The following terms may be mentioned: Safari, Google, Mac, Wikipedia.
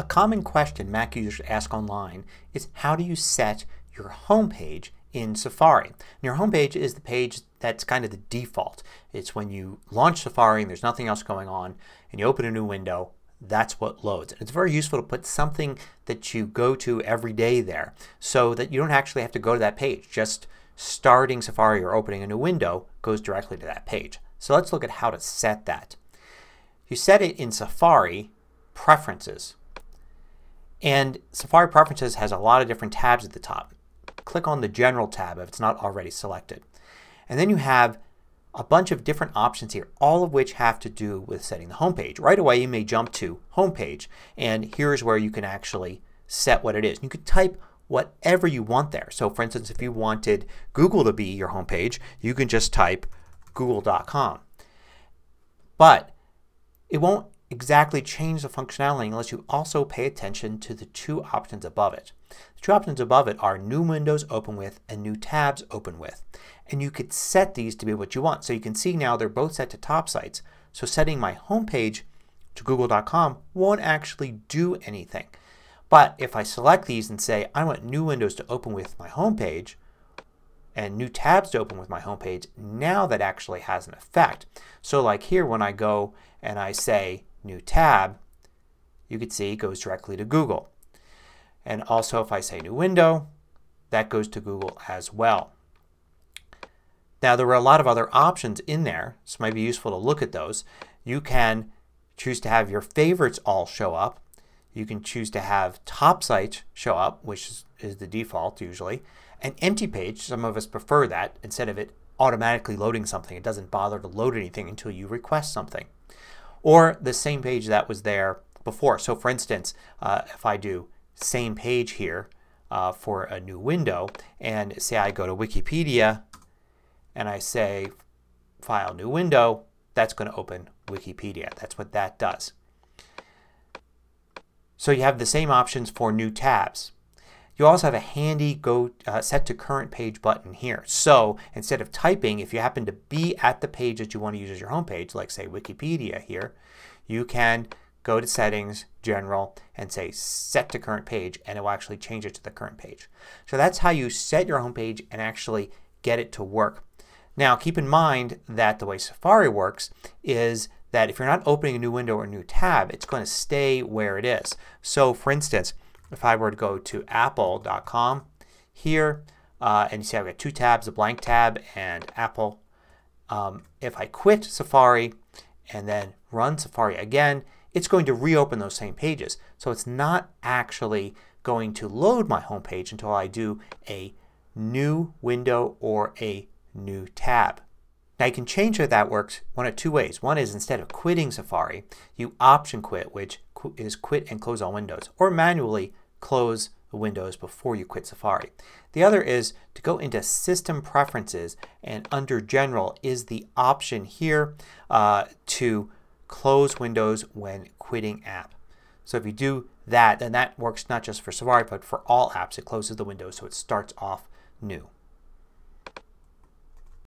A common question Mac users ask online is how do you set your home page in Safari. And your home page is the page that's kind of the default. It's when you launch Safari and there's nothing else going on and you open a new window, that's what loads. And it's very useful to put something that you go to every day there so that you don't actually have to go to that page. Just starting Safari or opening a new window goes directly to that page. So let's look at how to set that. You set it in Safari Preferences. And Safari Preferences has a lot of different tabs at the top. Click on the General tab if it's not already selected. And then you have a bunch of different options here, all of which have to do with setting the home page. Right away you may jump to Home Page and here's where you can actually set what it is. You could type whatever you want there. So for instance if you wanted Google to be your home page you can just type google.com. But it won't exactly change the functionality unless you also pay attention to the two options above it. The two options above it are New Windows Open With and New Tabs Open With. And you could set these to be what you want. So you can see now they're both set to top sites. So setting my home page to google.com won't actually do anything. But if I select these and say I want New Windows to open with my home page and New Tabs to open with my home page, now that actually has an effect. So like here when I go and I say New Tab, you can see it goes directly to Google. And also if I say New Window, that goes to Google as well. Now there were a lot of other options in there so it might be useful to look at those. You can choose to have your favorites all show up. You can choose to have top sites show up, which is the default usually. An empty page, some of us prefer that instead of it automatically loading something. It doesn't bother to load anything until you request something. Or the same page that was there before. So for instance if I do same page here for a new window and say I go to Wikipedia and I say file new window, that's going to open Wikipedia. That's what that does. So you have the same options for new tabs. You also have a handy set to current page button here. So instead of typing, if you happen to be at the page that you want to use as your home page, like say Wikipedia here, you can go to Settings, General, and say Set to Current Page and it will actually change it to the current page. So that's how you set your home page and actually get it to work. Now keep in mind that the way Safari works is that if you're not opening a new window or a new tab it's going to stay where it is. So for instance if I were to go to apple.com here and you see I've got two tabs, a blank tab and Apple. If I quit Safari and then run Safari again, it's going to reopen those same pages. So it's not actually going to load my home page until I do a new window or a new tab. Now you can change how that works one of two ways. One is instead of quitting Safari you option quit, which is quit and close all windows, or manually close the windows before you quit Safari. The other is to go into System Preferences and under General is the option here to close windows when quitting app. So if you do that then that works not just for Safari but for all apps. It closes the window so it starts off new.